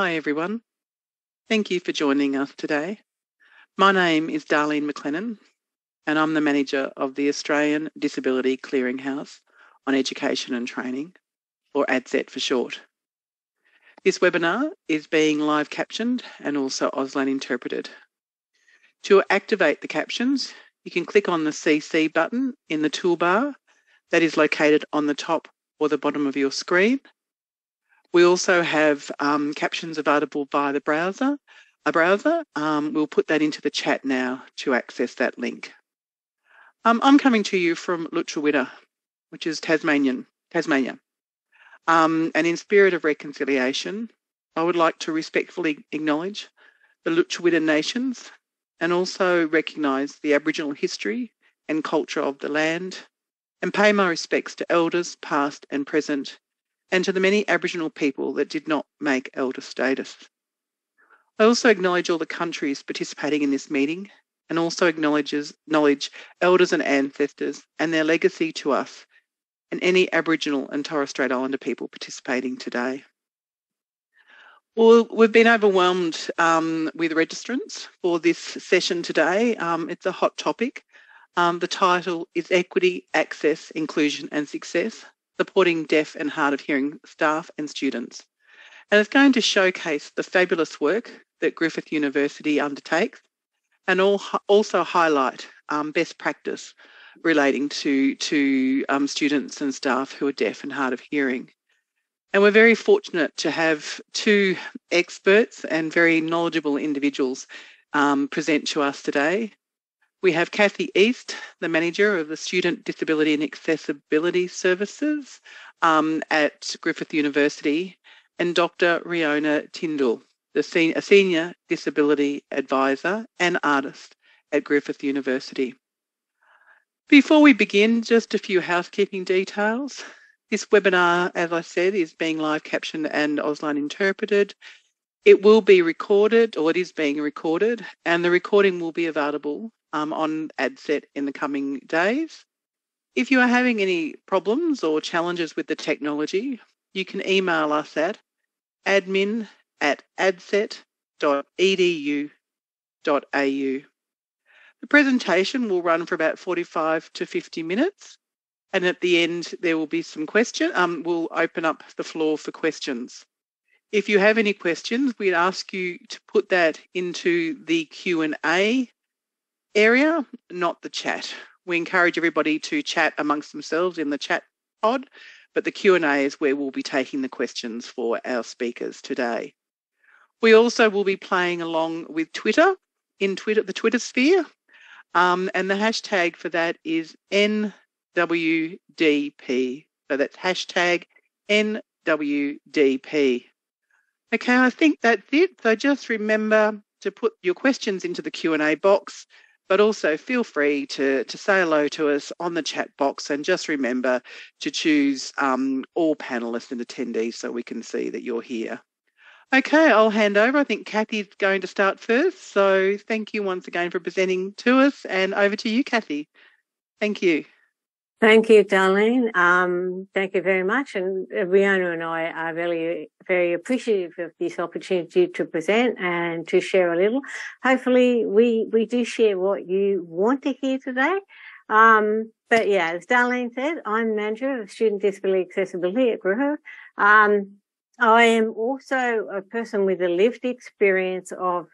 Hi everyone, thank you for joining us today. My name is Darlene McLennan and I'm the manager of the Australian Disability Clearinghouse on Education and Training, or ADSET for short. This webinar is being live captioned and also Auslan interpreted. To activate the captions, you can click on the CC button in the toolbar that is located on the top or the bottom of your screen. We also have captions available via the browser. We'll put that into the chat now to access that link. I'm coming to you from Lutruwita, which is Tasmania. And in spirit of reconciliation, I would like to respectfully acknowledge the Lutruwita nations and also recognise the Aboriginal history and culture of the land and pay my respects to elders past and present and to the many Aboriginal people that did not make elder status. I also acknowledge all the countries participating in this meeting and also acknowledge elders and ancestors and their legacy to us and any Aboriginal and Torres Strait Islander people participating today. Well, we've been overwhelmed with registrants for this session today. It's a hot topic. The title is Equity, Access, Inclusion and Success, Supporting Deaf and Hard of Hearing Staff and Students. And it's going to showcase the fabulous work that Griffith University undertakes and also highlight best practice relating to students and staff who are deaf and hard of hearing. And we're very fortunate to have two experts and very knowledgeable individuals present to us today. We have Cathy East, the manager of the Student Disability and Accessibility Services at Griffith University, and Dr. Riona Tindall, a senior disability advisor and artist at Griffith University. Before we begin, just a few housekeeping details. This webinar, as I said, is being live captioned and Auslan interpreted. It will be recorded, or it is being recorded, and the recording will be available on ADSET in the coming days. If you are having any problems or challenges with the technology, you can email us at admin@adset.edu.au. The presentation will run for about 45 to 50 minutes, and at the end there will be some questions. We'll open up the floor for questions. If you have any questions, we'd ask you to put that into the Q&A area, not the chat. We encourage everybody to chat amongst themselves in the chat pod, but the Q&A is where we'll be taking the questions for our speakers today. We also will be playing along with Twitter, the Twitter sphere, and the hashtag for that is NWDP. So that's hashtag NWDP. Okay, I think that's it. So just remember to put your questions into the Q&A box, but also feel free to say hello to us on the chat box, and just remember to choose all panellists and attendees so we can see that you're here. Okay, I'll hand over. I think Cathy's going to start first. So thank you once again for presenting to us, and over to you, Cathy. Thank you. Thank you, Darlene. Thank you very much. And Riona and I are really very appreciative of this opportunity to present and to share a little. Hopefully we do share what you want to hear today. But yeah, as Darlene said, I'm manager of Student Disability Accessibility at Griffith. I am also a person with a lived experience of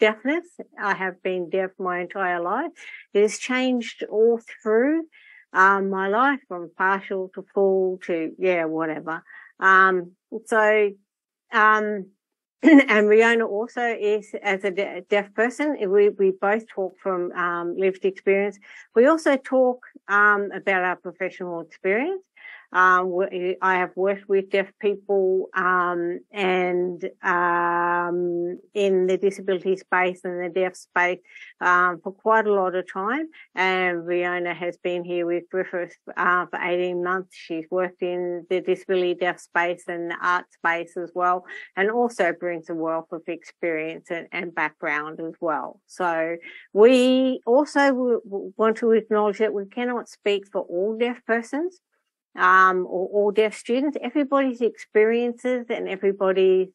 deafness. I have been deaf my entire life. It has changed all through my life, from partial to full to, yeah, whatever. And Riona also is, as a deaf person, we both talk from lived experience. We also talk about our professional experience. I have worked with deaf people and in the disability space and the deaf space for quite a lot of time, and Riona has been here with Griffith for 18 months. She's worked in the disability deaf space and the art space as well, and also brings a wealth of experience and background as well. So we also want to acknowledge that we cannot speak for all deaf persons. or all deaf students. Everybody's experiences and everybody's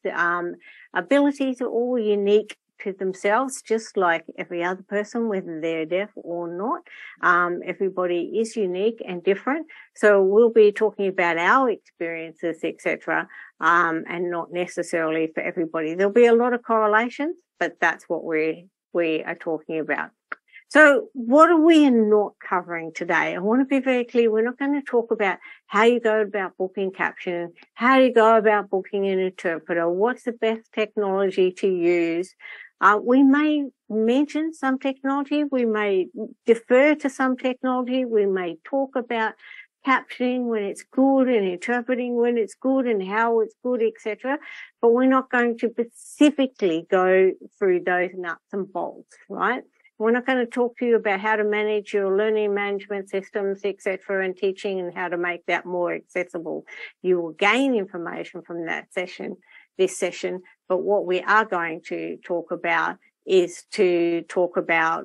abilities are all unique to themselves, just like every other person, whether they're deaf or not. Everybody is unique and different. So we'll be talking about our experiences, etc., and not necessarily for everybody. There'll be a lot of correlations, but that's what we are talking about. So what are we not covering today? I want to be very clear. We're not going to talk about how you go about booking captioning, how you go about booking an interpreter, what's the best technology to use. We may mention some technology, we may defer to some technology, we may talk about captioning when it's good and interpreting when it's good and how it's good, etc. But we're not going to specifically go through those nuts and bolts, right? We're not going to talk to you about how to manage your learning management systems, etc., and teaching and how to make that more accessible. You will gain information from that session, this session, but what we are going to talk about is to talk about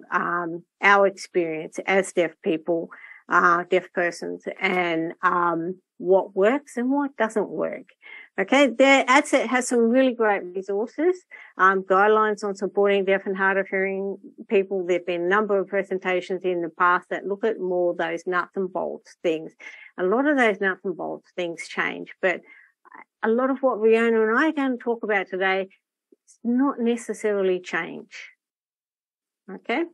our experience as deaf people, deaf persons, and what works and what doesn't work. Okay, the ADCET has some really great resources, guidelines on supporting deaf and hard of hearing people. There have been a number of presentations in the past that look at more those nuts and bolts things. A lot of those nuts and bolts things change, but a lot of what Riona and I are going to talk about today is not necessarily change. Okay.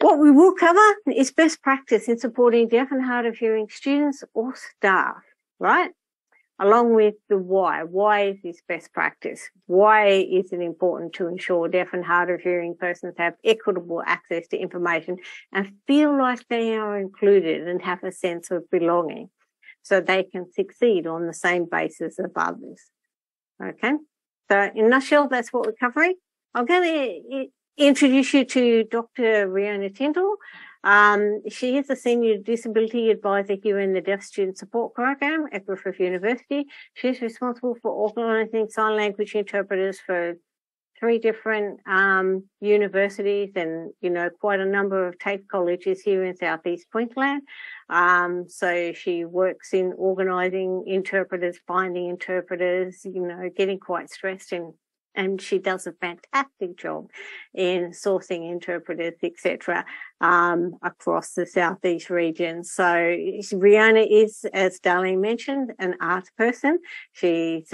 What we will cover is best practice in supporting deaf and hard of hearing students or staff, right? Along with the why. Why is this best practice? Why is it important to ensure deaf and hard of hearing persons have equitable access to information and feel like they are included and have a sense of belonging so they can succeed on the same basis as others? Okay. So in a nutshell, that's what we're covering. I'm going to introduce you to Dr. Riona Tindall. She is a Senior Disability Advisor here in the Deaf Student Support Program at Griffith University. She's responsible for organising sign language interpreters for 3 different universities and, you know, quite a number of TAFE colleges here in Southeast Queensland. So she works in organising interpreters, finding interpreters, you know, getting quite stressed in. And she does a fantastic job in sourcing interpreters, etc., across the Southeast region. So Riona is, as Darlene mentioned, an arts person. She's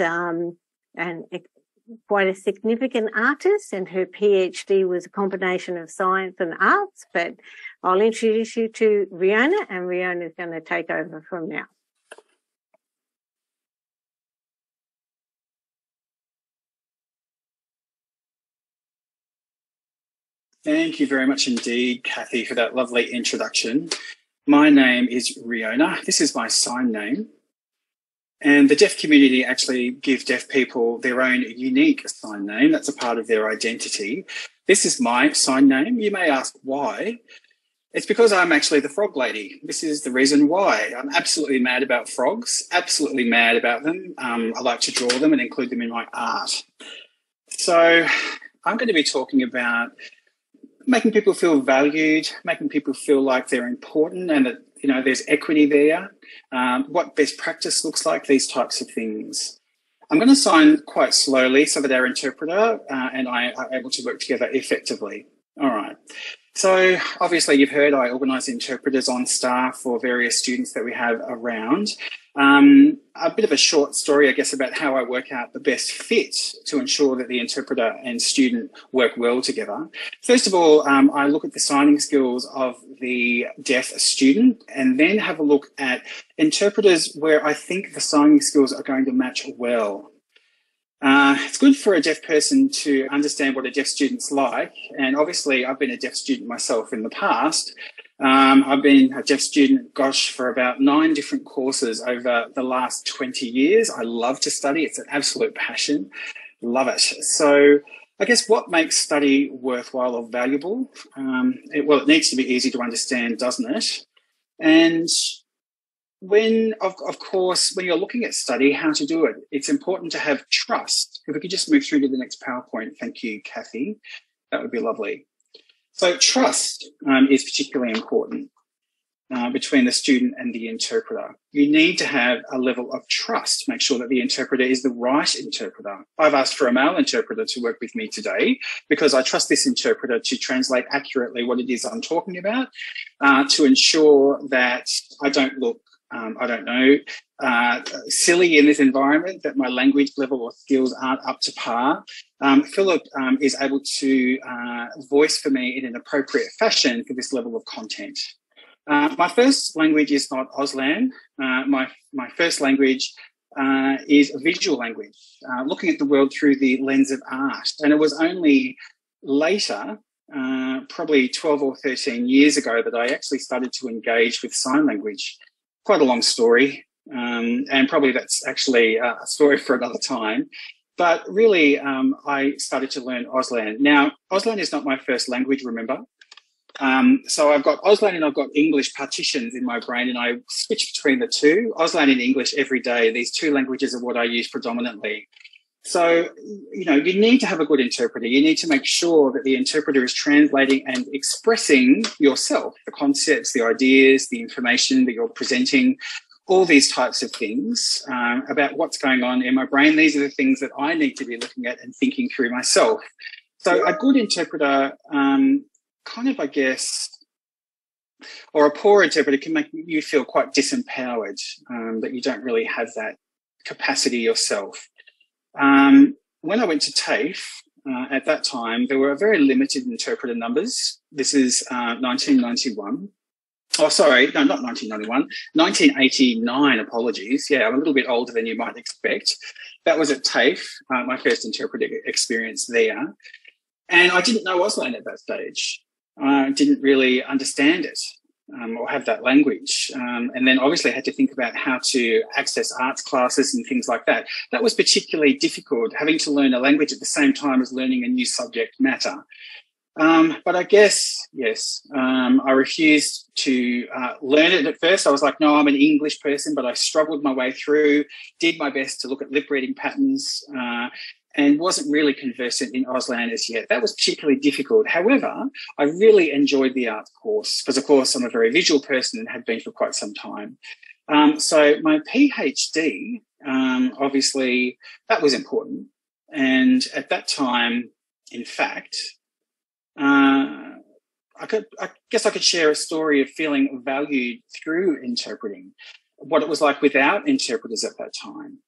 quite a significant artist, and her PhD was a combination of science and arts. But I'll introduce you to Riona, and Riona is going to take over from now. Thank you very much indeed, Cathy, for that lovely introduction. My name is Riona. This is my sign name. And the deaf community actually give deaf people their own unique sign name. That's a part of their identity. This is my sign name. You may ask why. It's because I'm actually the frog lady. This is the reason why. I'm absolutely mad about frogs, absolutely mad about them. I like to draw them and include them in my art. So I'm going to be talking about making people feel valued, making people feel like they're important and that, you know, there's equity there, what best practice looks like, these types of things. I'm going to sign quite slowly so that our interpreter and I are able to work together effectively. All right. So obviously you've heard I organise interpreters on staff for various students that we have around. A bit of a short story, I guess, about how I work out the best fit to ensure that the interpreter and student work well together. First of all, I look at the signing skills of the deaf student and then have a look at interpreters where I think the signing skills are going to match well. It's good for a deaf person to understand what a deaf student's like, and obviously I've been a deaf student myself in the past. I've been a deaf student, gosh, for about 9 different courses over the last 20 years. I love to study. It's an absolute passion. Love it. So I guess what makes study worthwhile or valuable? Well, it needs to be easy to understand, doesn't it? And when, of course, when you're looking at study, how to do it, it's important to have trust. If we could just move through to the next PowerPoint. Thank you, Cathy. That would be lovely. So trust is particularly important. between the student and the interpreter. You need to have a level of trust. Make sure that the interpreter is the right interpreter. I've asked for a male interpreter to work with me today because I trust this interpreter to translate accurately what it is I'm talking about, to ensure that I don't look, silly in this environment, that my language level or skills aren't up to par. Philip is able to voice for me in an appropriate fashion for this level of content. My first language is not Auslan. My first language is a visual language, looking at the world through the lens of art. And it was only later, probably 12 or 13 years ago, that I actually started to engage with sign language. Quite a long story, and probably that's actually a story for another time. But really, I started to learn Auslan. Now, Auslan is not my first language, remember. So I've got Auslan and I've got English partitions in my brain, and I switch between the two. Auslan and English every day. These two languages are what I use predominantly. So, you know, you need to have a good interpreter. You need to make sure that the interpreter is translating and expressing yourself, the concepts, the ideas, the information that you're presenting, all these types of things about what's going on in my brain. These are the things that I need to be looking at and thinking through myself. So a good interpreter, or a poor interpreter, can make you feel quite disempowered, that you don't really have that capacity yourself. When I went to TAFE, at that time, there were a very limited interpreter numbers. This is 1991. Oh, sorry, no, not 1991, 1989, apologies. Yeah, I'm a little bit older than you might expect. That was at TAFE, my first interpreter experience there. And I didn't know Auslan at that stage. I didn't really understand it, or have that language. And then obviously I had to think about how to access arts classes and things like that. That was particularly difficult, having to learn a language at the same time as learning a new subject matter. But I guess, yes, I refused to learn it at first. I was like, no, I'm an English person, but I struggled my way through, did my best to look at lip reading patterns, and wasn't really conversant in Auslan as yet. That was particularly difficult. However, I really enjoyed the arts course because, of course, I'm a very visual person and had been for quite some time. So my PhD, obviously, that was important. And at that time, in fact, I guess I could share a story of feeling valued through interpreting, what it was like without interpreters at that time.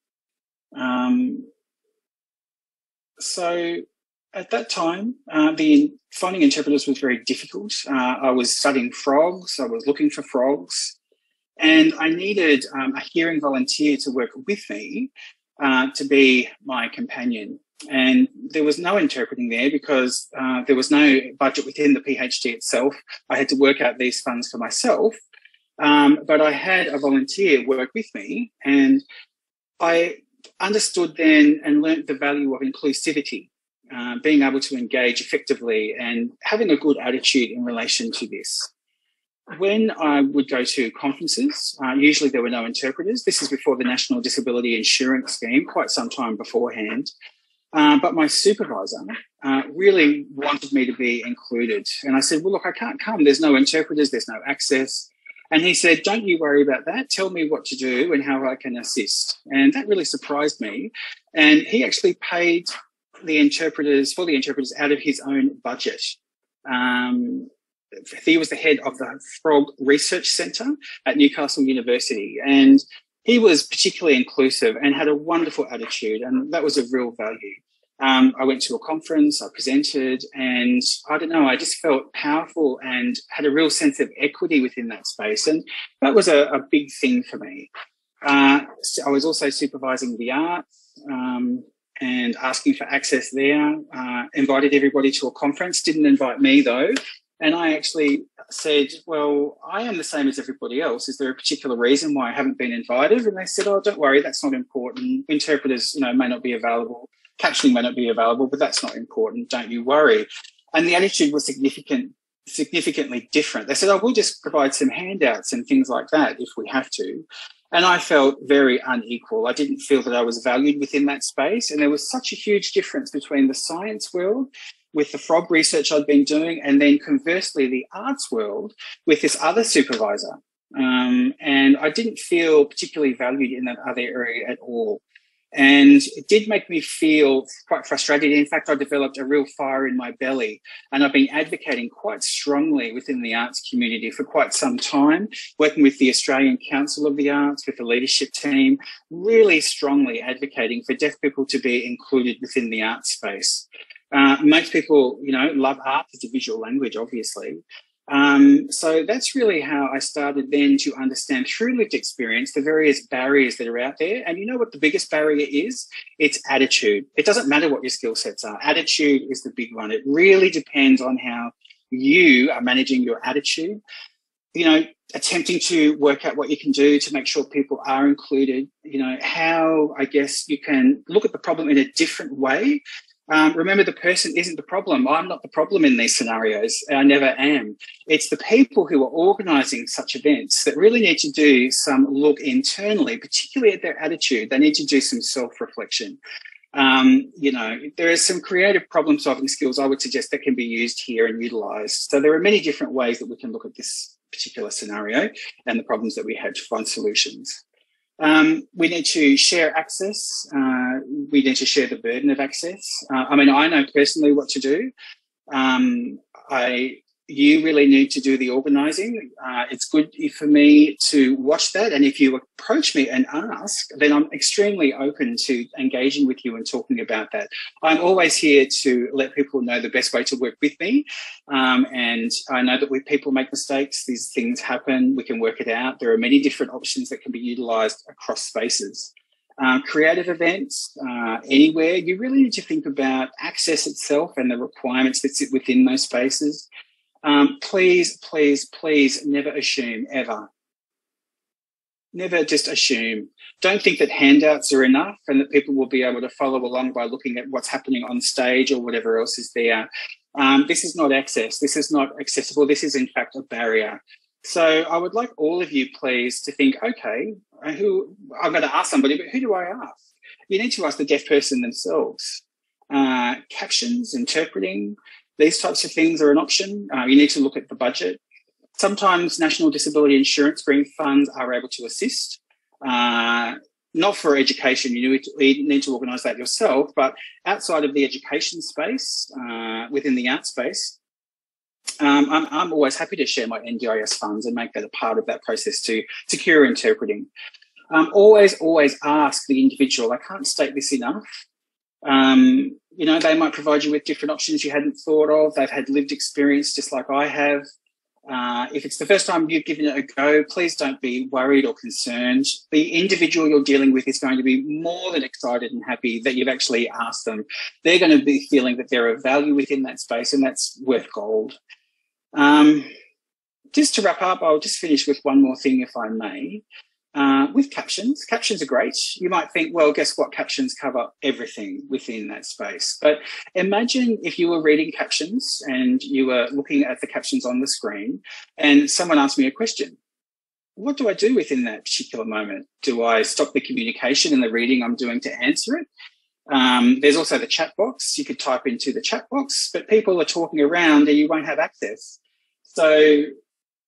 So at that time, finding interpreters was very difficult. I was studying frogs. I was looking for frogs. And I needed a hearing volunteer to work with me to be my companion. And there was no interpreting there because there was no budget within the PhD itself. I had to work out these funds for myself. But I had a volunteer work with me, and I understood then and learnt the value of inclusivity, being able to engage effectively and having a good attitude in relation to this. When I would go to conferences, usually there were no interpreters. This is before the National Disability Insurance Scheme, quite some time beforehand. But my supervisor really wanted me to be included. And I said, well, look, I can't come. There's no interpreters. There's no access. And he said, don't you worry about that. Tell me what to do and how I can assist. And that really surprised me. And he actually paid the interpreters, for the interpreters, out of his own budget. He was the head of the Frog Research Centre at Newcastle University. And he was particularly inclusive and had a wonderful attitude. And that was of real value. I went to a conference, I presented, and I don't know, I just felt powerful and had a real sense of equity within that space. And that was a big thing for me. I was also supervising the arts and asking for access there, invited everybody to a conference, didn't invite me though. And I actually said, well, I am the same as everybody else. Is there a particular reason why I haven't been invited? And they said, oh, don't worry, that's not important. Interpreters, you know, may not be available. Captioning may not be available, but that's not important. Don't you worry. And the attitude was significantly different. They said, oh, we'll just provide some handouts and things like that if we have to. And I felt very unequal. I didn't feel that I was valued within that space. And there was such a huge difference between the science world with the frog research I'd been doing, and then conversely the arts world with this other supervisor And I didn't feel particularly valued in that other area at all. And it did make me feel quite frustrated. In fact, I developed a real fire in my belly, and I've been advocating quite strongly within the arts community for quite some time, working with the Australian Council of the Arts, with the leadership team, really strongly advocating for deaf people to be included within the arts space. Most people, you know, love art as a visual language, obviously. So that's really how I started then to understand through lived experience the various barriers that are out there. And you know what the biggest barrier is? It's attitude. It doesn't matter what your skill sets are. Attitude is the big one. It really depends on how you are managing your attitude, you know, attempting to work out what you can do to make sure people are included, you know, how I guess you can look at the problem in a different way. Remember, the person isn't the problem. I'm not the problem in these scenarios. I never am. It's the people who are organising such events that really need to do some look internally, particularly at their attitude. They need to do some self-reflection. You know, there is some creative problem-solving skills I would suggest that can be used here and utilised. So there are many different ways that we can look at this particular scenario and the problems that we had to find solutions. We need to share access. We need to share the burden of access. I mean, I know personally what to do. You really need to do the organising. It's good for me to watch that. And if you approach me and ask, then I'm extremely open to engaging with you and talking about that. I'm always here to let people know the best way to work with me. And I know that when people make mistakes, these things happen. We can work it out. There are many different options that can be utilised across spaces. Creative events, anywhere. You really need to think about access itself and the requirements that sit within those spaces. Please, please, please never assume, ever. Never just assume. Don't think that handouts are enough and that people will be able to follow along by looking at what's happening on stage or whatever else is there. This is not access. This is not accessible. This is, in fact, a barrier. So I would like all of you, please, to think, okay, I'm going to ask somebody, but who do I ask? You need to ask the deaf person themselves. Captions, interpreting. These types of things are an option. You need to look at the budget. Sometimes national disability insurance green funds are able to assist. Not for education, you need to organise that yourself, but outside of the education space, within the art space, I'm always happy to share my NDIS funds and make that a part of that process to secure interpreting. Always, always ask the individual. I can't state this enough. You know, they might provide you with different options you hadn't thought of. They've had lived experience just like I have. If it's the first time you've given it a go, please don't be worried or concerned. The individual you're dealing with is going to be more than excited and happy that you've actually asked them. They're going to be feeling that they're of value within that space, and that's worth gold. Just to wrap up, I'll just finish with one more thing, if I may. With captions. Captions are great. You might think, well, guess what? Captions cover everything within that space. But imagine if you were reading captions and you were looking at the captions on the screen and someone asked me a question. What do I do within that particular moment? Do I stop the communication and the reading I'm doing to answer it? There's also the chat box. You could type into the chat box, but people are talking around and you won't have access. So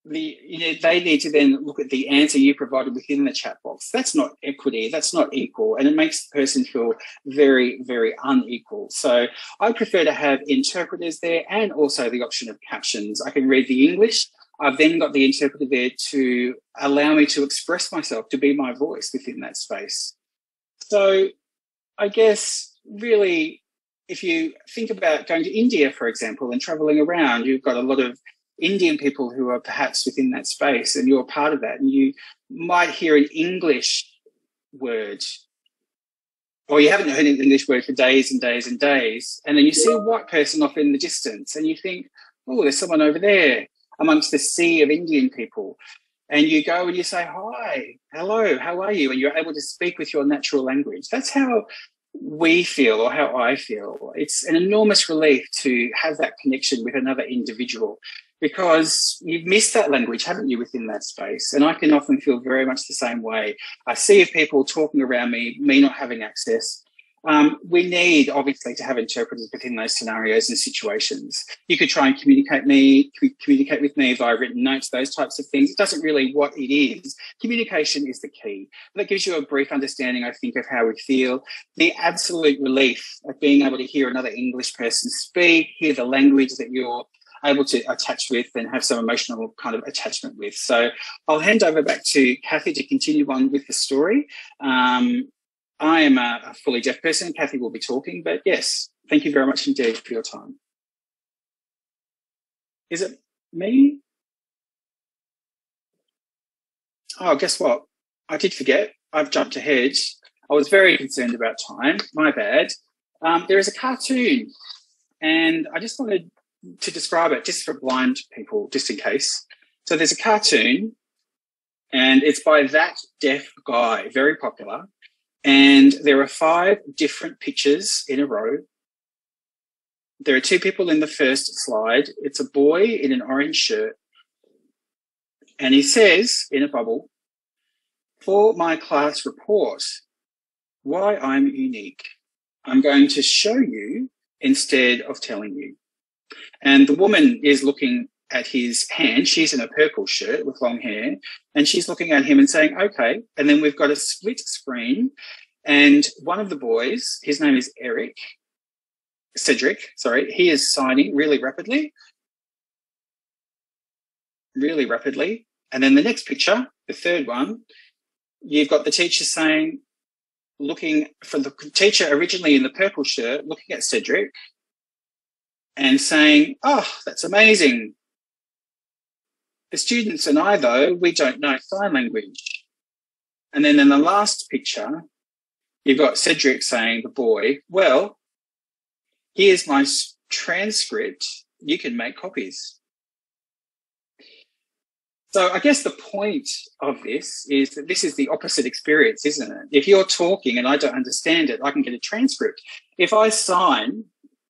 you know, they need to then look at the answer you provided within the chat box. That's not equity. That's not equal. And it makes the person feel very, very unequal. So I prefer to have interpreters there and also the option of captions. I can read the English. I've then got the interpreter there to allow me to express myself, to be my voice within that space. So I guess really, if you think about going to India, for example, and traveling around, you've got a lot of Indian people who are perhaps within that space, and you're part of that, and you might hear an English word, or you haven't heard an English word for days and days and days, and then you see a white person off in the distance and you think, oh, there's someone over there amongst the sea of Indian people, and you go and you say, hi, hello, how are you? And you're able to speak with your natural language. That's how we feel, or how I feel. It's an enormous relief to have that connection with another individual, because you've missed that language, haven't you, within that space? And I can often feel very much the same way. I see people talking around me, me not having access. We need, obviously, to have interpreters within those scenarios and situations. You could try and communicate with me via written notes, those types of things. It doesn't really what it is. Communication is the key. That gives you a brief understanding, I think, of how we feel. The absolute relief of being able to hear another English person speak, hear the language that you're able to attach with and have some emotional kind of attachment with. So I'll hand over back to Cathy to continue on with the story. I am a fully deaf person. Cathy will be talking, but yes, thank you very much indeed for your time. Is it me? Oh, guess what? I did forget. I've jumped ahead. I was very concerned about time. My bad. There is a cartoon, and I just wanted to describe it just for blind people, just in case. So there's a cartoon, and it's by That Deaf Guy, very popular. And there are 5 different pictures in a row. There are 2 people in the first slide. It's a boy in an orange shirt. And he says in a bubble, for my class report, why I'm unique. I'm going to show you instead of telling you. And the woman is looking at his hand. She's in a purple shirt with long hair, and she's looking at him and saying, okay. And then we've got a split screen, and one of the boys, his name is Cedric, he is signing really rapidly. And then the next picture, the third one, you've got the teacher saying, looking for the teacher originally in the purple shirt, looking at Cedric and saying, oh, that's amazing. The students and I, though, we don't know sign language. And then in the last picture, you've got Cedric saying, the boy, well, here's my transcript. You can make copies. So I guess the point of this is that this is the opposite experience, isn't it? If you're talking and I don't understand it, I can get a transcript. If I sign,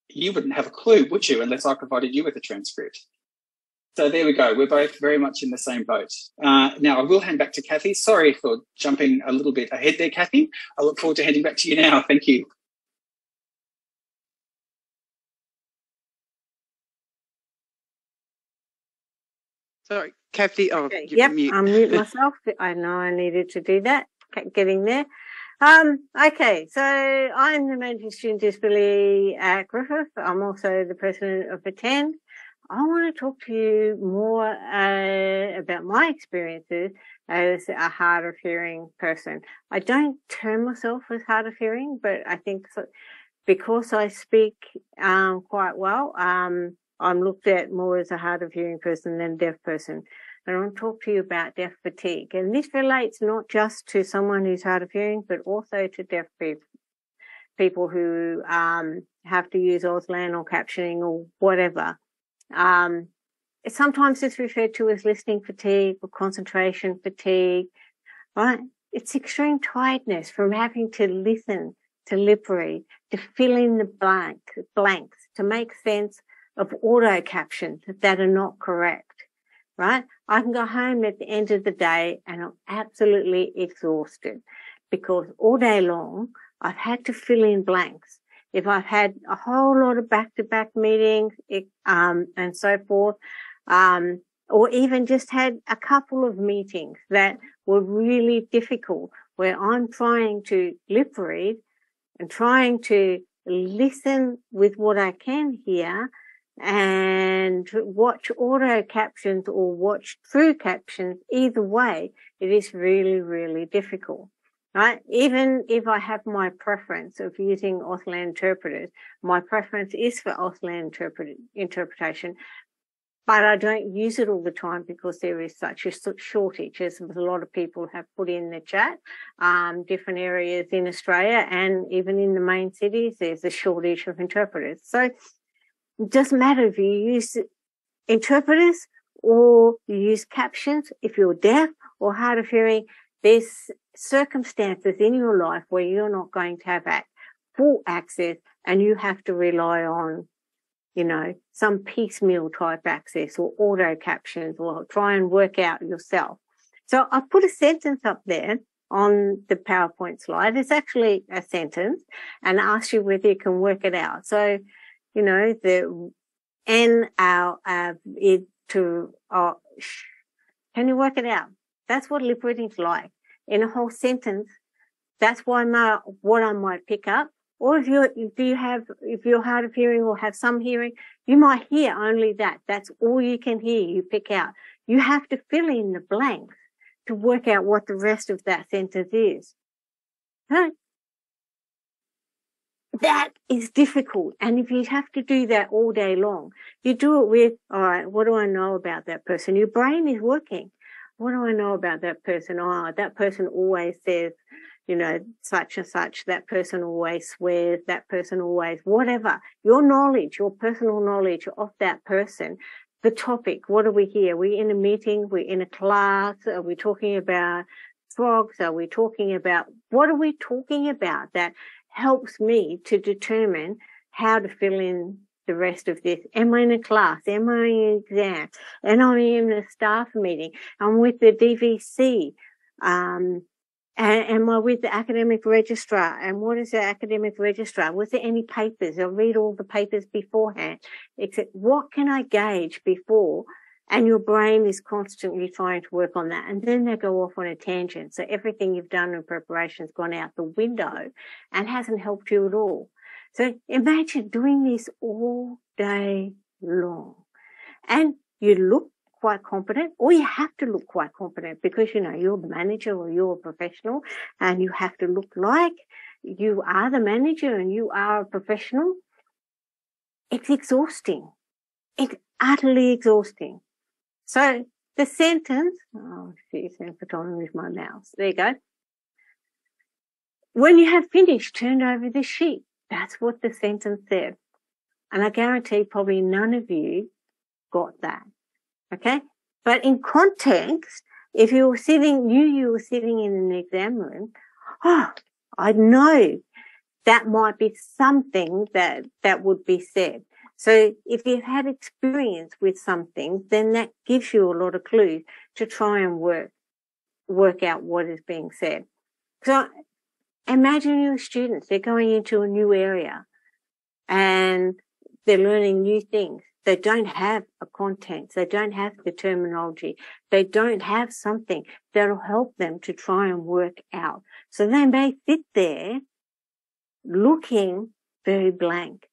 you wouldn't have a clue, would you, unless I provided you with a transcript. So there we go. We're both very much in the same boat. Now, I will hand back to Cathy. Sorry for jumping a little bit ahead there, Cathy. I look forward to handing back to you now. Thank you. Sorry, Cathy. Oh, okay. Yep, I'll mute myself. I know I needed to do that. Kept getting there. Okay, so I'm the Managing Student Disability at Griffith. I'm also the president of Attend. I want to talk to you more about my experiences as a hard of hearing person. I don't term myself as hard of hearing, but I think because I speak quite well, I'm looked at more as a hard of hearing person than a deaf person. And I want to talk to you about deaf fatigue. And this relates not just to someone who's hard of hearing, but also to deaf people who have to use Auslan or captioning or whatever. Sometimes it's referred to as listening fatigue or concentration fatigue, right? It's extreme tiredness from having to listen, to liberate, to fill in the blanks, to make sense of auto captions that are not correct. Right? I can go home at the end of the day and I'm absolutely exhausted because all day long I've had to fill in blanks. If I've had a whole lot of back-to-back meetings and so forth, or even just had a couple of meetings that were really difficult where I'm trying to lip read and trying to listen with what I can hear and watch auto captions or watch through captions, either way, it is really, really difficult, right? Even if I have my preference of using Auslan interpreters, my preference is for Auslan interpretation, but I don't use it all the time because there is such a shortage, as a lot of people have put in the chat. Different areas in Australia and even in the main cities, there's a shortage of interpreters. So it doesn't matter if you use interpreters or you use captions, if you're deaf or hard of hearing, there's circumstances in your life where you're not going to have full access and you have to rely on, you know, some piecemeal type access or auto captions or try and work out yourself. So I put a sentence up there on the PowerPoint slide. It's actually a sentence and asks you whether you can work it out. So, you know, the N, can you work it out? That's what lip reading's like. In a whole sentence, that's why what I might pick up. Or if you're hard of hearing or have some hearing, you might hear only that. That's all you can hear, you pick out. You have to fill in the blanks to work out what the rest of that sentence is. Huh? That is difficult. And if you have to do that all day long, you do it with, all right, what do I know about that person? Your brain is working. What do I know about that person? Oh, that person always says, you know, such and such. That person always swears. That person always, whatever. Your knowledge, your personal knowledge of that person, the topic, what are we here? We're in a meeting, we're in a class, are we talking about frogs? Are we talking about, what are we talking about? That helps me to determine how to fill in the rest of this. Am I in a class? Am I in an exam? Am I in a staff meeting? I'm with the DVC. Am I with the academic registrar? And what is the academic registrar? Was there any papers? I'll read all the papers beforehand. Except what can I gauge before? And your brain is constantly trying to work on that. And then they go off on a tangent. So everything you've done in preparation has gone out the window and hasn't helped you at all. So imagine doing this all day long. And you look quite competent, or you have to look quite competent because, you know, you're a manager or you're a professional and you have to look like you are the manager and you are a professional. It's exhausting. It's utterly exhausting. So the sentence, oh, geez, I'm forgotten with my mouse. There you go. When you have finished, turn over the sheet. That's what the sentence said. And I guarantee probably none of you got that. Okay. But in context, if you were sitting, you were sitting in an exam room, oh, I know that might be something that would be said. So if you've had experience with something, then that gives you a lot of clues to try and work out what is being said. So imagine your students, they're going into a new area and they're learning new things. They don't have a content. They don't have the terminology. They don't have something that'll help them to try and work out. So they may sit there looking very blank,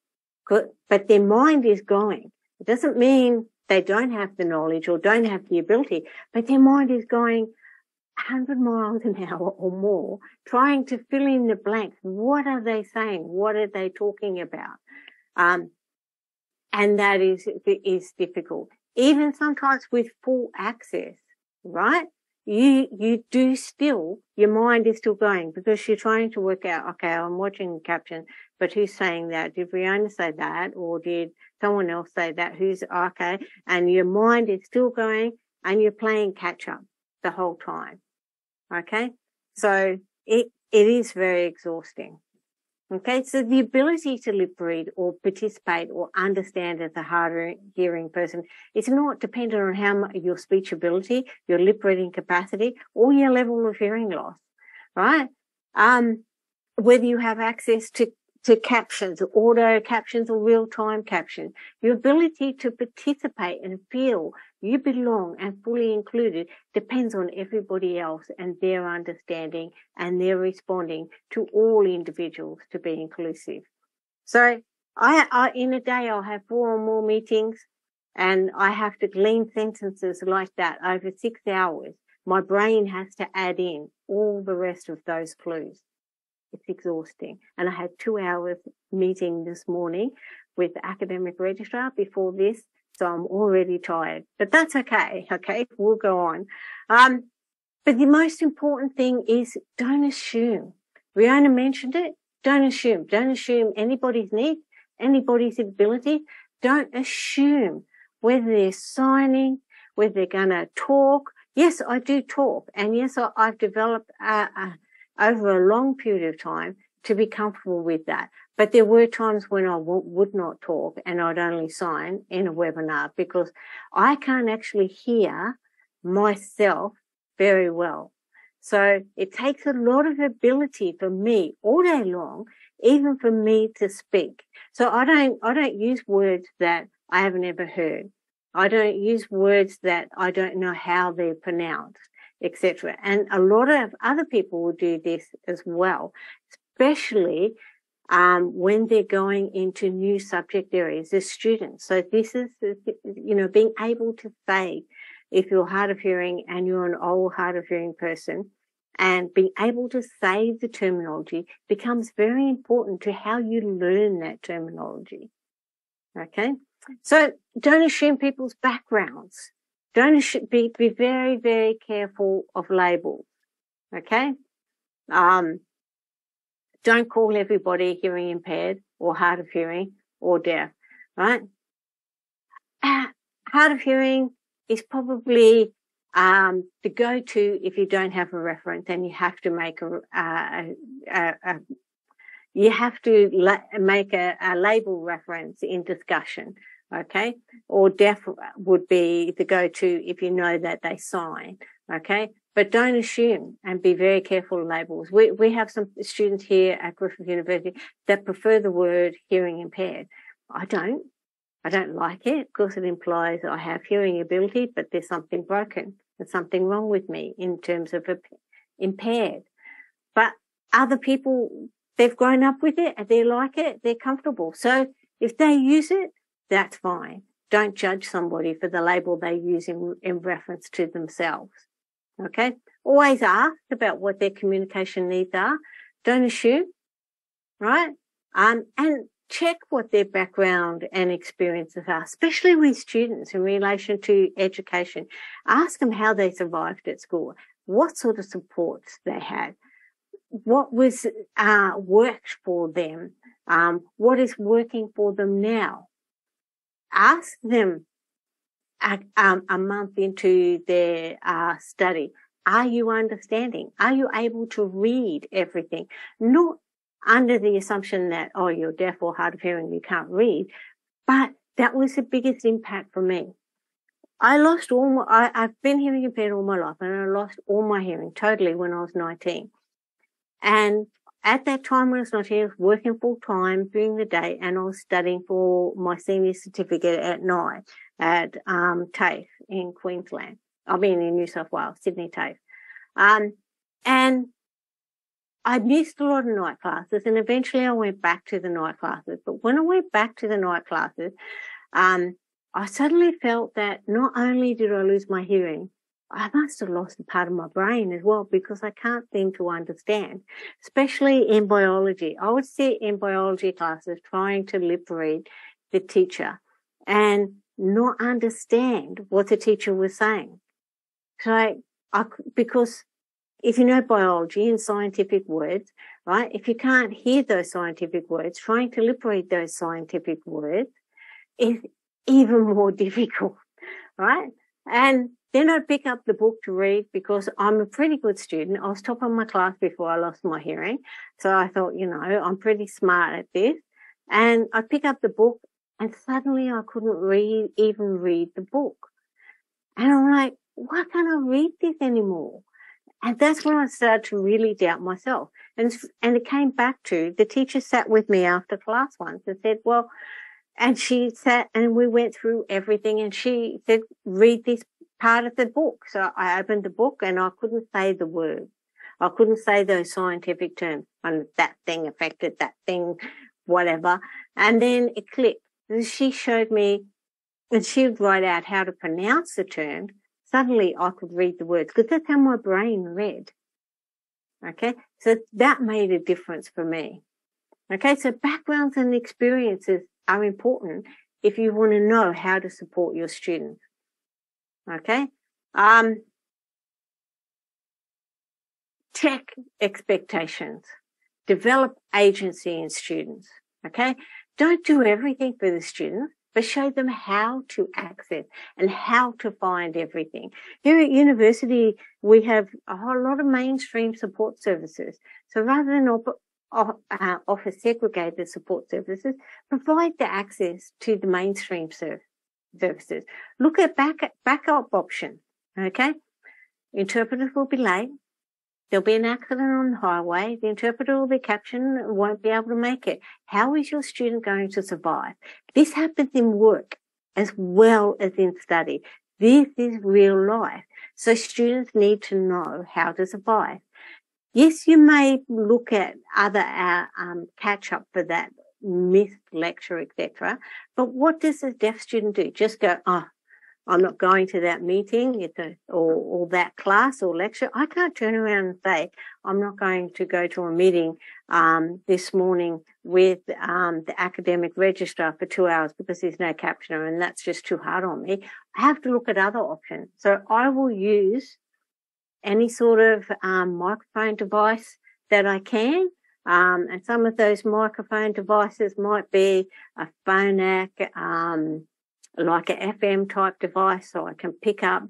but their mind is going. It doesn't mean they don't have the knowledge or don't have the ability, but their mind is going 100 miles an hour or more, trying to fill in the blanks. What are they saying? What are they talking about? And that is difficult. Even sometimes with full access, right? You do still, your mind is still going because you're trying to work out, okay, I'm watching the caption, but who's saying that? Did Riona say that? Or did someone else say that? Who's, okay. And your mind is still going and you're playing catch up the whole time. Okay. So it is very exhausting. Okay, so the ability to lip read or participate or understand as a hard hearing person is not dependent on how much your speech ability, your lip reading capacity, or your level of hearing loss, right? Whether you have access to captions, auto captions or real-time captions, your ability to participate and feel you belong and fully included depends on everybody else and their understanding and their responding to all individuals to be inclusive. So I in a day, I'll have 4 or more meetings and I have to glean sentences like that over 6 hours. My brain has to add in all the rest of those clues. It's exhausting. And I had 2 hours meeting this morning with the academic registrar before this, so I'm already tired. But that's okay. Okay, we'll go on. But the most important thing is don't assume. Riona mentioned it. Don't assume. Don't assume anybody's needs, anybody's ability. Don't assume whether they're signing, whether they're going to talk. Yes, I do talk. And yes, I've developed over a long period of time to be comfortable with that. But there were times when I would not talk and I'd only sign in a webinar because I can't actually hear myself very well. So it takes a lot of ability for me all day long, even for me to speak. So I don't use words that I haven't ever heard. I don't use words that I don't know how they're pronounced, etc. And a lot of other people will do this as well, especially when they're going into new subject areas as students. So this is, you know, being able to say, if you're hard of hearing and you're an old hard of hearing person, and being able to say the terminology becomes very important to how you learn that terminology. Okay. So don't assume people's backgrounds. Don't be very, very careful of labels. Okay. Don't call everybody hearing impaired or hard of hearing or deaf, right? Hard of hearing is probably the go-to if you don't have a reference, and you have to make a label reference in discussion, okay? Or deaf would be the go-to if you know that they sign, okay? But don't assume, and be very careful of labels. We have some students here at Griffith University that prefer the word hearing impaired. I don't like it because it implies I have hearing ability, but there's something broken. There's something wrong with me in terms of impaired. But other people, they've grown up with it and they like it, they're comfortable. So if they use it, that's fine. Don't judge somebody for the label they use in reference to themselves. Okay. Always ask about what their communication needs are. Don't assume, right? And check what their background and experiences are, especially with students in relation to education. Ask them how they survived at school, what sort of supports they had, what was worked for them, what is working for them now. Ask them a month into their study, are you understanding? Are you able to read everything? Not under the assumption that, oh, you're deaf or hard of hearing, you can't read. But that was the biggest impact for me. I lost all my, I've been hearing impaired all my life, and I lost all my hearing totally when I was 19. And at that time when I was 19, I was working full time during the day, and I was studying for my senior certificate at night at TAFE in Queensland. I mean, in New South Wales, Sydney TAFE. And I missed a lot of night classes, and eventually I went back to the night classes. But when I went back to the night classes, I suddenly felt that not only did I lose my hearing, I must have lost a part of my brain as well, because I can't seem to understand, especially in biology. I would sit in biology classes trying to lip read the teacher and not understand what the teacher was saying. So because if you know biology and scientific words, right, if you can't hear those scientific words, trying to lip read those scientific words is even more difficult, right? And then I'd pick up the book to read, because I'm a pretty good student. I was top of my class before I lost my hearing. So I thought, you know, I'm pretty smart at this. And I'd pick up the book, and suddenly I couldn't even read the book. And I'm like, why can't I read this anymore? And that's when I started to really doubt myself. And it came back to, the teacher sat with me after class once and said, well, and she sat and we went through everything, and she said, read this part of the book. So I opened the book and I couldn't say the words. I couldn't say those scientific terms. And that thing affected that thing, whatever. And then it clicked. And she showed me, and she would write out how to pronounce the term. Suddenly I could read the words, because that's how my brain read. Okay. So that made a difference for me. Okay. So backgrounds and experiences are important if you want to know how to support your students. Okay. Check expectations. Develop agency in students. Okay. Don't do everything for the students, but show them how to access and how to find everything. Here at university, we have a whole lot of mainstream support services. So rather than offer segregated support services, provide the access to the mainstream services. Look at backup options, okay? Interpreters will be late. There'll be an accident on the highway. The interpreter will be captioned and won't be able to make it. How is your student going to survive? This happens in work as well as in study. This is real life. So students need to know how to survive. Yes, you may look at other catch-up for that missed lecture, etc. But what does a deaf student do? Just go, oh, I'm not going to that meeting or that class or lecture. I can't turn around and say, I'm not going to go to a meeting this morning with the academic registrar for 2 hours because there's no captioner and that's just too hard on me. I have to look at other options. So I will use any sort of microphone device that I can. And some of those microphone devices might be a Phonak, like an FM type device, so I can pick up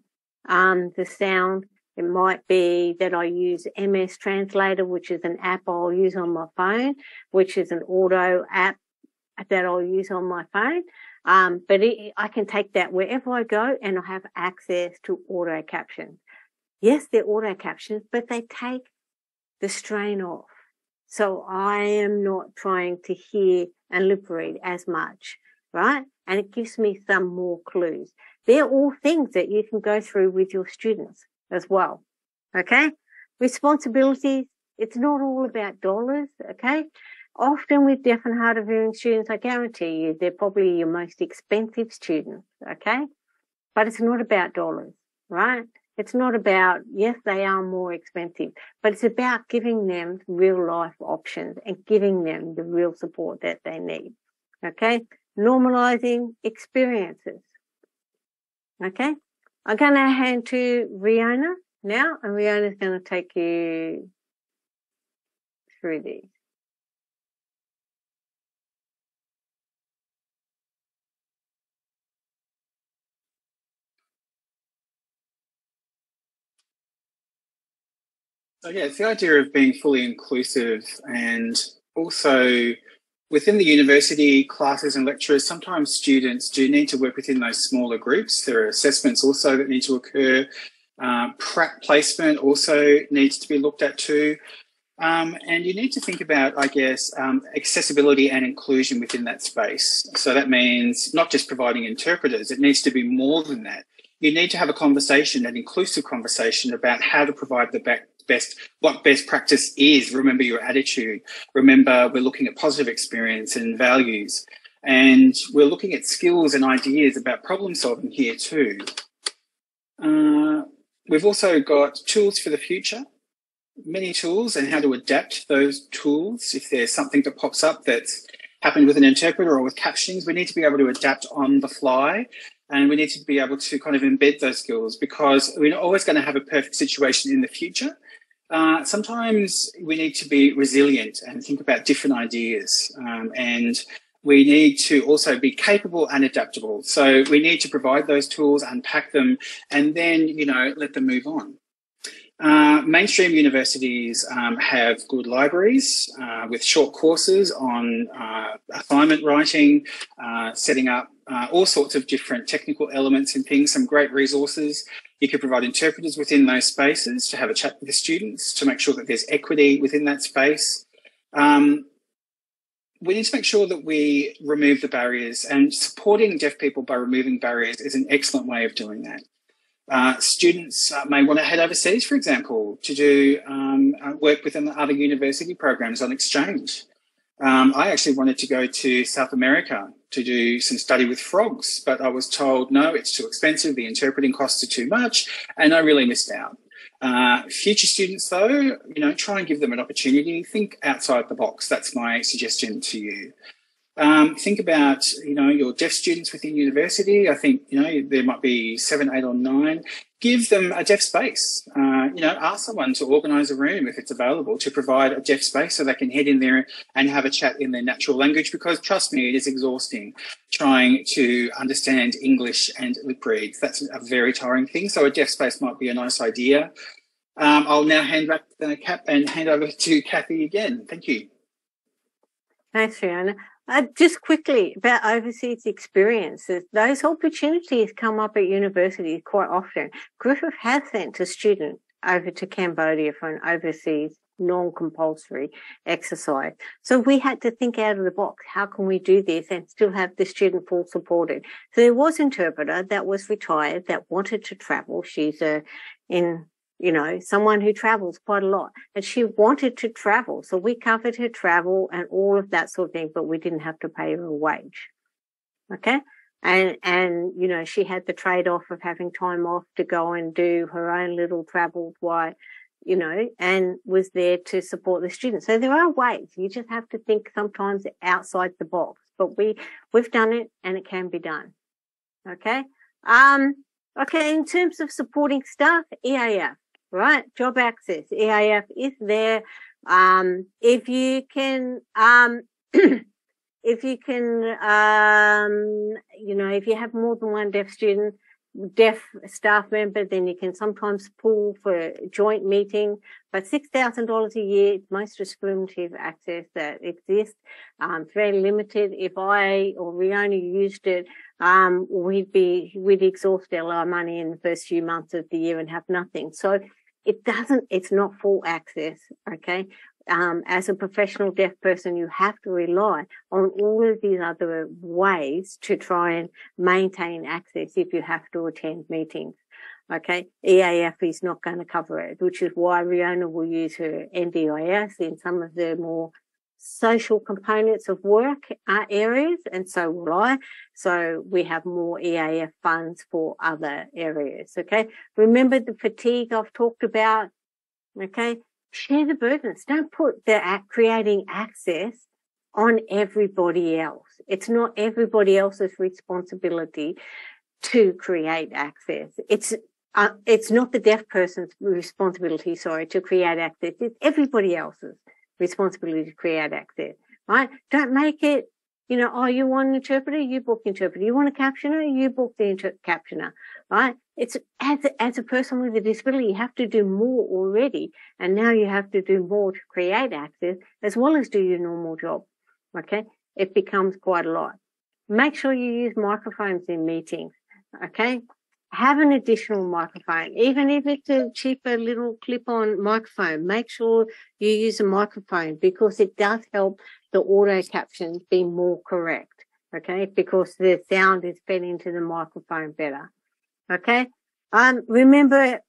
the sound. It might be that I use MS Translator, which is an app I'll use on my phone, which is an audio app that I'll use on my phone. But I can take that wherever I go and I have access to auto captions. Yes, they're auto captions, but they take the strain off. So I am not trying to hear and lip read as much, right? And it gives me some more clues. They're all things that you can go through with your students as well, okay? Responsibilities, it's not all about dollars, okay? Often with deaf and hard of hearing students, I guarantee you, they're probably your most expensive students, okay? But it's not about dollars, right? It's not about, yes, they are more expensive, but it's about giving them real life options and giving them the real support that they need, okay? Normalizing experiences. Okay, I'm going to hand to Riona now, and Riona's going to take you through these. So yeah, it's the idea of being fully inclusive, and also within the university, classes and lecturers, sometimes students do need to work within those smaller groups. There are assessments also that need to occur. Prep placement also needs to be looked at too. And you need to think about, I guess, accessibility and inclusion within that space. So that means not just providing interpreters. It needs to be more than that. You need to have a conversation, an inclusive conversation about how to provide the what best practice is. Remember your attitude. Remember, we're looking at positive experience and values, and we're looking at skills and ideas about problem solving here too. We've also got tools for the future, many tools, and how to adapt those tools. If there's something that pops up that's happened with an interpreter or with captionings, we need to be able to adapt on the fly. And we need to be able to kind of embed those skills, because we're not always going to have a perfect situation in the future. Sometimes we need to be resilient and think about different ideas. And we need to also be capable and adaptable. So we need to provide those tools, unpack them, and then, you know, let them move on. Mainstream universities have good libraries with short courses on assignment writing, setting up all sorts of different technical elements and things, some great resources. You could provide interpreters within those spaces to have a chat with the students to make sure that there's equity within that space. We need to make sure that we remove the barriers, and supporting deaf people by removing barriers is an excellent way of doing that. Students may want to head overseas, for example, to do work within other university programs on exchange. I actually wanted to go to South America to do some study with frogs, but I was told, no, it's too expensive, the interpreting costs are too much, and I really missed out. Future students, though, you know, try and give them an opportunity. Think outside the box. That's my suggestion to you. Think about, you know, your deaf students within university. I think, you know, there might be 7, 8 or 9. Give them a deaf space. You know, ask someone to organise a room, if it's available, to provide a deaf space so they can head in there and have a chat in their natural language, because trust me, it is exhausting trying to understand English and lip read. That's a very tiring thing. So a deaf space might be a nice idea. I'll now hand back the cap and hand over to Cathy again. Thank you. Thanks, Riona. Just quickly about overseas experiences, those opportunities come up at universities quite often. Griffith has sent a student over to Cambodia for an overseas non-compulsory exercise. So we had to think out of the box. How can we do this and still have the student full supported? So there was an interpreter that was retired that wanted to travel. She's someone who travels quite a lot, and she wanted to travel. So we covered her travel and all of that sort of thing, but we didn't have to pay her a wage. Okay. And she had the trade off of having time off to go and do her own little travel and was there to support the students. So there are ways. You just have to think sometimes outside the box. But we've done it, and it can be done. Okay. In terms of supporting staff, EAF, right? Job access, EAF is there. If you have more than one deaf student, deaf staff member, then you can sometimes pool for a joint meeting. But $6,000 a year, most discriminative access that exists. It's very limited. If I or Riona used it, we'd exhaust all our money in the first few months of the year and have nothing. So it's not full access. Okay. As a professional deaf person, you have to rely on all of these other ways to try and maintain access if you have to attend meetings. Okay. EAF is not going to cover it, which is why Riona will use her NDIS in some of the more social components of work areas, and so will I. So we have more EAF funds for other areas. Okay. Remember the fatigue I've talked about. Okay. Share the burdens. Don't put the creating access on everybody else. It's not everybody else's responsibility to create access. It's not the deaf person's responsibility, to create access. It's everybody else's responsibility to create access, right? Don't make it, you want an interpreter? You book the interpreter. You want a captioner? You book the captioner, right? It's as a person with a disability, you have to do more already, and now you have to do more to create access as well as do your normal job. Okay, it becomes quite a lot. Make sure you use microphones in meetings. Okay, have an additional microphone, even if it's a cheaper little clip-on microphone. Make sure you use a microphone because it does help the auto captions be more correct. Okay, because the sound is fed into the microphone better. Okay. Remember,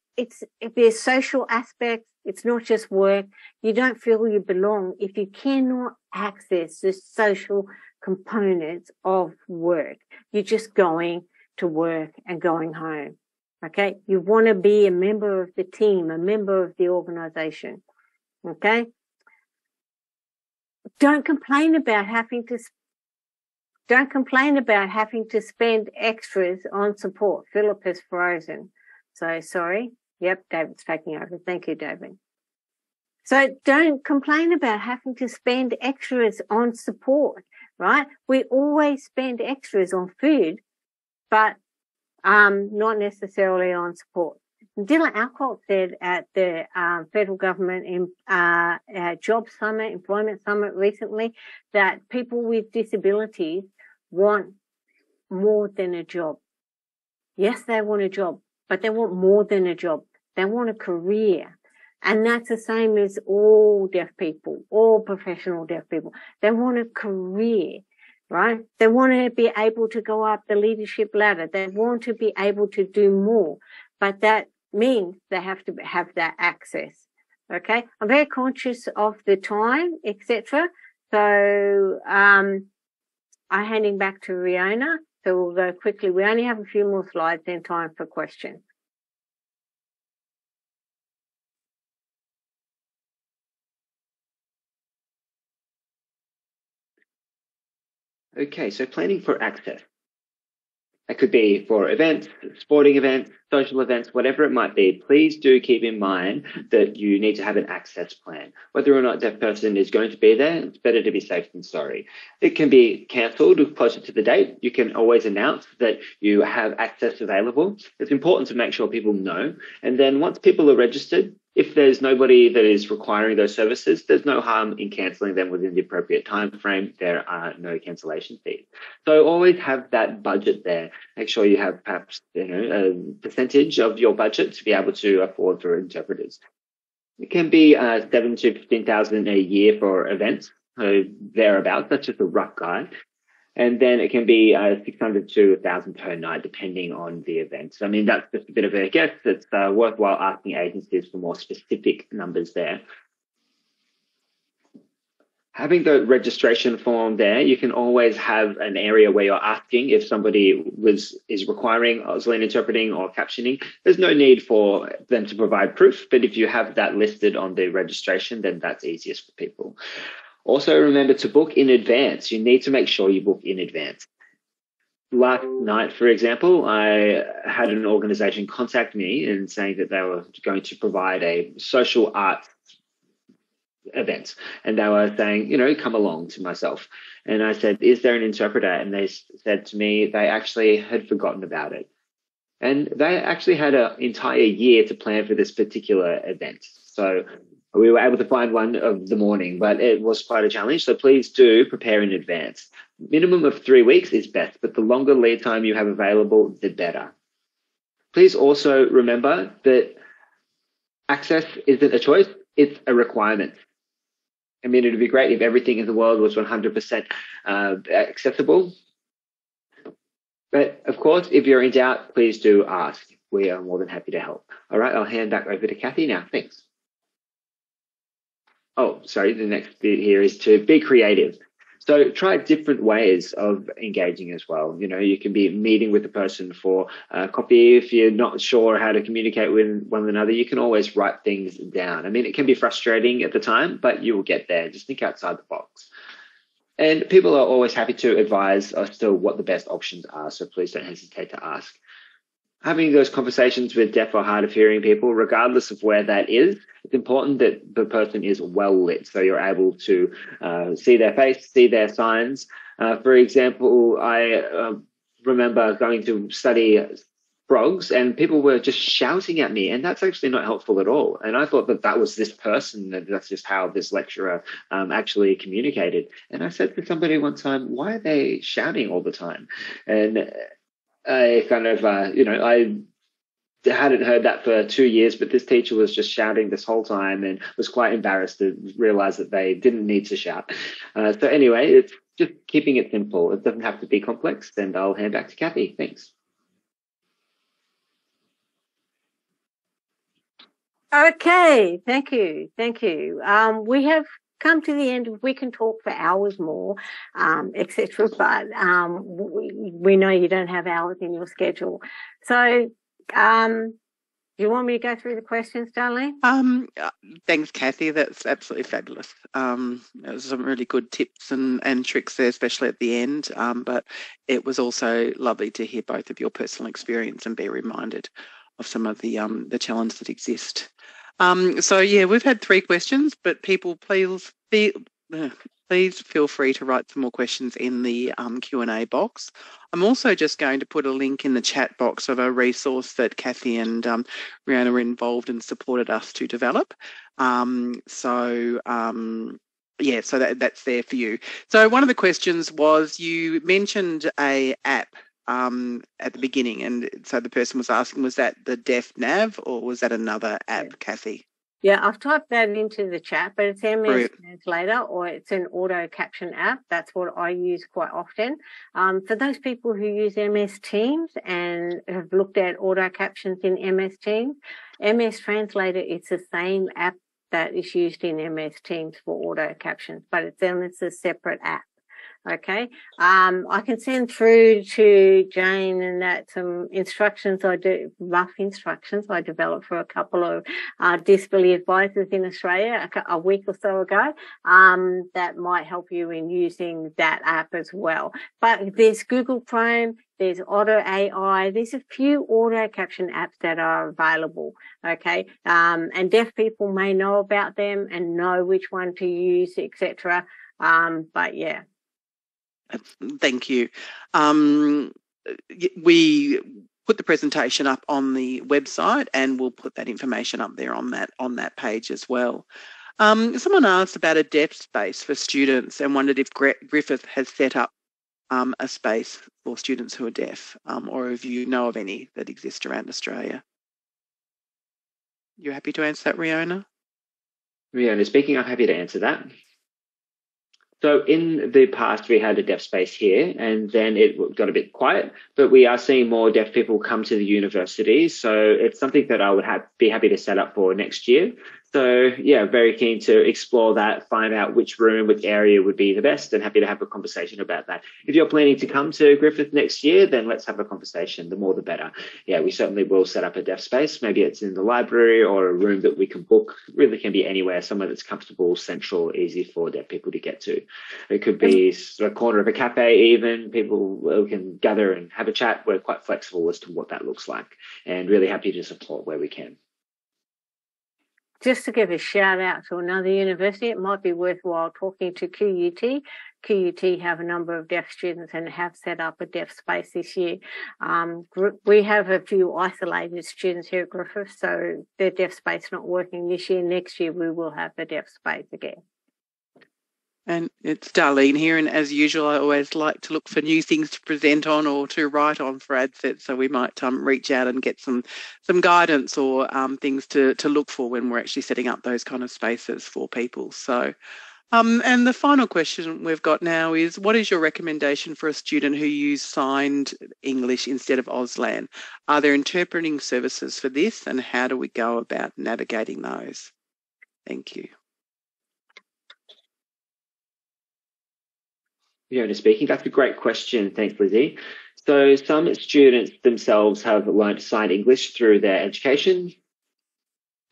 there's social aspects. It's not just work. You don't feel you belong if you cannot access the social components of work. You're just going to work and going home. Okay. You want to be a member of the team, a member of the organization. Okay. Don't complain about having to spend extras on support. Philip has frozen. So sorry. Yep, David's taking over. Thank you, David. So don't complain about having to spend extras on support, right? We always spend extras on food, but not necessarily on support. Dylan Alcott said at the federal government job summit, employment summit recently, that people with disabilities want more than a job. Yes, they want a job, but they want more than a job. They want a career. And that's the same as all deaf people, all professional deaf people. They want a career, right? They want to be able to go up the leadership ladder. They want to be able to do more, but that means they have to have that access. Okay. I'm very conscious of the time, etc. So, I'm handing back to Riona, so we'll go quickly. We only have a few more slides, then time for questions. Okay, so planning for access. That could be for events, sporting events, social events, whatever it might be. Please do keep in mind that you need to have an access plan. Whether or not that person is going to be there, it's better to be safe than sorry. It can be cancelled closer to the date. You can always announce that you have access available. It's important to make sure people know. And then once people are registered, If there's nobody that is requiring those services, there's no harm in cancelling them within the appropriate time frame. There are no cancellation fees. So always have that budget there. Make sure you have perhaps a percentage of your budget to be able to afford for interpreters. It can be $7,000 to $15,000 a year for events, so thereabouts. That's just a rough guide. And then it can be $600 to $1,000 per night, depending on the event. So, I mean, that's just a bit of a guess. It's worthwhile asking agencies for more specific numbers there. Having the registration form there, you can always have an area where you're asking if somebody is requiring Auslan interpreting or captioning. There's no need for them to provide proof, but if you have that listed on the registration, then that's easiest for people. Also, remember to book in advance. You need to make sure you book in advance. Last night, for example, I had an organisation contact me and saying that they were going to provide a social arts event. And they were saying, come along to myself. And I said, is there an interpreter? And they said to me, they actually had forgotten about it. And they actually had an entire year to plan for this particular event. So we were able to find one of the morning, but it was quite a challenge. So please do prepare in advance. Minimum of 3 weeks is best, but the longer lead time you have available, the better. Please also remember that access isn't a choice, it's a requirement. I mean, it would be great if everything in the world was 100% accessible. But of course, if you're in doubt, please do ask. We are more than happy to help. All right, I'll hand back over to Cathy now. Thanks. Oh, sorry, the next bit here is to be creative. So try different ways of engaging as well. You can be meeting with the person for a copy. If you're not sure how to communicate with one another, you can always write things down. I mean, it can be frustrating at the time, but you will get there. Just think outside the box. And people are always happy to advise us to what the best options are, so please don't hesitate to ask. Having those conversations with deaf or hard of hearing people, regardless of where that is, it's important that the person is well lit, so you're able to see their face, see their signs. For example, I remember going to study frogs and people were just shouting at me, and that's actually not helpful at all. And I thought that that was this person, that that's just how this lecturer actually communicated. And I said to somebody one time, why are they shouting all the time? And I kind of, I hadn't heard that for 2 years, but this teacher was just shouting this whole time and was quite embarrassed to realize that they didn't need to shout. So anyway, it's just keeping it simple. It doesn't have to be complex. And I'll hand back to Cathy. Thanks. Okay, thank you. Thank you. We have come to the end. We can talk for hours more, etc. But we know you don't have hours in your schedule. So do you want me to go through the questions, Darlene? Thanks, Cathy. That's absolutely fabulous. It was some really good tips and tricks there, especially at the end. But it was also lovely to hear both of your personal experience and be reminded of some of the challenges that exist. So yeah, we've had 3 questions, but people please feel free to write some more questions in the Q&A box. I'm also just going to put a link in the chat box of a resource that Cathy and Riona were involved and supported us to develop. Yeah, so that's there for you. So one of the questions was, you mentioned a app at the beginning, and so the person was asking, was that the Deaf Nav or was that another app, Cathy? Yeah, I've typed that into the chat, but it's MS Translator, or it's an auto caption app. That's what I use quite often. For those people who use MS Teams and have looked at auto captions in MS Teams, MS Translator, it's the same app that is used in MS Teams for auto captions, but it's a separate app. Okay, I can send through to Jane and that some instructions rough instructions I developed for a couple of disability advisors in Australia a week or so ago that might help you in using that app as well. But there's Google Chrome, there's Auto AI, there's a few auto caption apps that are available, okay? And deaf people may know about them and know which one to use, etc. But yeah. Thank you. put the presentation up on the website, and we'll put that information up there on that page as well. Someone asked about a deaf space for students and wondered if Griffith has set up a space for students who are deaf, or if you know of any that exist around Australia. You're happy to answer that, Riona? Riona speaking, I'm happy to answer that. So in the past, we had a deaf space here, and then it got a bit quiet, but we are seeing more deaf people come to the university. So it's something that I would be happy to set up for next year. So yeah, very keen to explore that, find out which room, which area would be the best, and happy to have a conversation about that. If you're planning to come to Griffith next year, then let's have a conversation. The more, the better. Yeah, we certainly will set up a deaf space. Maybe it's in the library or a room that we can book. Really can be anywhere, somewhere that's comfortable, central, easy for deaf people to get to. It could be a corner of a cafe even. People can gather and have a chat. We're quite flexible as to what that looks like, and really happy to support where we can. Just to give a shout out to another university, it might be worthwhile talking to QUT. QUT have a number of deaf students and have set up a deaf space this year. We have a few isolated students here at Griffith, so their deaf space not working this year. Next year we will have the deaf space again. And it's Darlene here, and as usual, I always like to look for new things to present on or to write on for ADSET, so we might reach out and get some guidance or things to look for when we're actually setting up those kind of spaces for people. So, and the final question we've got now is, what is your recommendation for a student who uses signed English instead of Auslan? Are there interpreting services for this, and how do we go about navigating those? Thank you. Riona speaking. That's a great question. Thanks, Lizzie. So some students themselves have learned signed English through their education.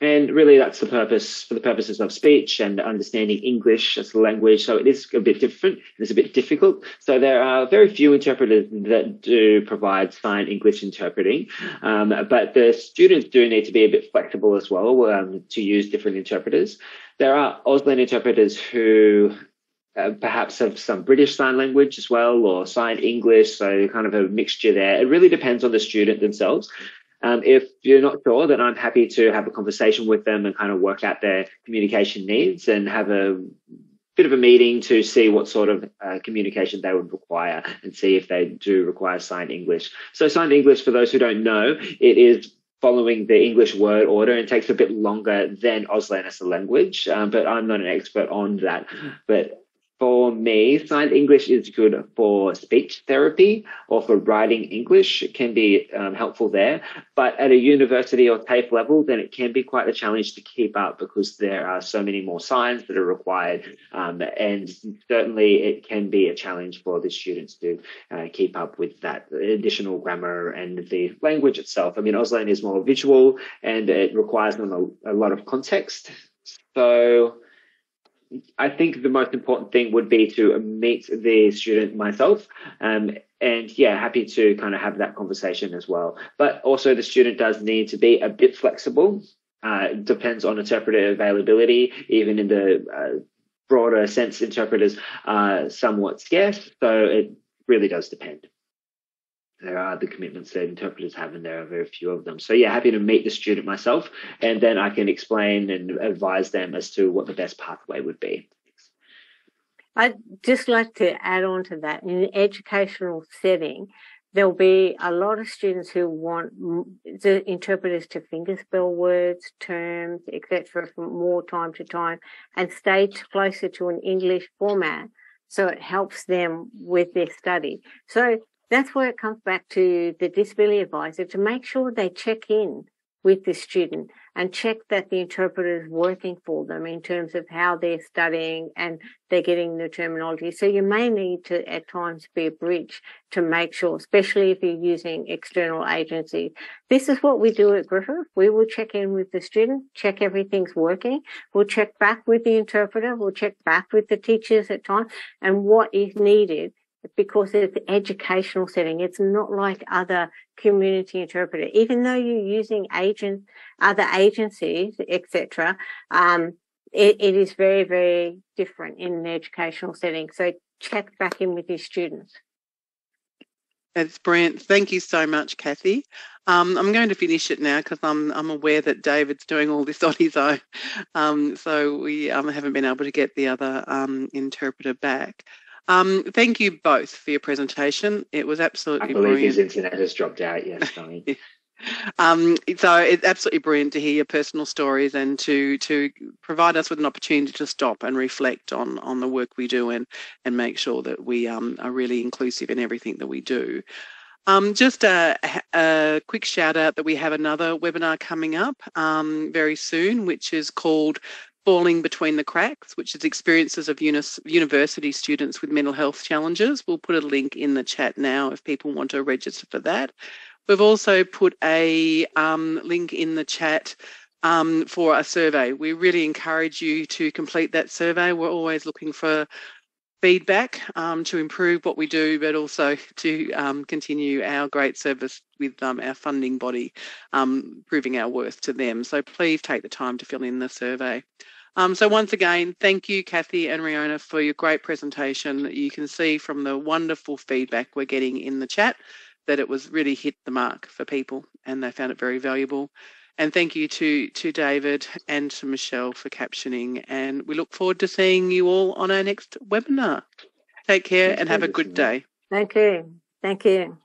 And really that's the purpose, for the purposes of speech and understanding English as a language. So it is a bit different. It's a bit difficult. So there are very few interpreters that do provide signed English interpreting. But the students do need to be a bit flexible as well to use different interpreters. There are Auslan interpreters who perhaps have some British Sign Language as well, or Signed English, so kind of a mixture there. It really depends on the student themselves. If you're not sure, then I'm happy to have a conversation with them and kind of work out their communication needs and have a bit of a meeting to see what sort of communication they would require and see if they do require Signed English. So Signed English, for those who don't know, it is following the English word order and takes a bit longer than Auslan as a language, but I'm not an expert on that. But for me, signed English is good for speech therapy or for writing English. It can be helpful there. But at a university or TAFE level, then it can be quite a challenge to keep up because there are so many more signs that are required. And certainly it can be a challenge for the students to keep up with that additional grammar and the language itself. I mean, Auslan is more visual and it requires them a lot of context. So I think the most important thing would be to meet the student myself and yeah, happy to kind of have that conversation as well. But also the student does need to be a bit flexible. Depends on interpreter availability. Even in the broader sense, interpreters are somewhat scarce, so it really does depend. There are the commitments that interpreters have, and there are very few of them. So yeah, happy to meet the student myself, and then I can explain and advise them as to what the best pathway would be. I'd just like to add on to that. In an educational setting, there'll be a lot of students who want the interpreters to fingerspell words, terms, etc. from more time to time and stay closer to an English format, so it helps them with their study. So that's where it comes back to the disability advisor to make sure they check in with the student and check that the interpreter is working for them in terms of how they're studying and they're getting the terminology. So you may need to at times be a bridge to make sure, especially if you're using external agencies. This is what we do at Griffith. We will check in with the student, check everything's working. We'll check back with the interpreter. We'll check back with the teachers at times and what is needed, because it's an educational setting. It's not like other community interpreter. Even though you're using other agencies, etc., it is very, very different in an educational setting. So check back in with your students. That's brilliant. Thank you so much, Cathy. I'm going to finish it now because I'm aware that David's doing all this on his own. So we haven't been able to get the other interpreter back. Thank you both for your presentation. It was absolutely brilliant. I believe his internet has dropped out, yes, Tony. So it's absolutely brilliant to hear your personal stories and to provide us with an opportunity to stop and reflect on the work we do and make sure that we are really inclusive in everything that we do. Just a quick shout out that we have another webinar coming up very soon, which is called Falling Between the Cracks, which is experiences of university students with mental health challenges. We'll put a link in the chat now if people want to register for that. We've also put a link in the chat for a survey. We really encourage you to complete that survey. We're always looking for feedback to improve what we do, but also to continue our great service with our funding body, proving our worth to them. So please take the time to fill in the survey. So once again, thank you, Cathy and Riona, for your great presentation. You can see from the wonderful feedback we're getting in the chat that it was really hit the mark for people and they found it very valuable. And thank you to David and to Michelle for captioning. And we look forward to seeing you all on our next webinar. Take care and have a good day. Thank you. Thank you.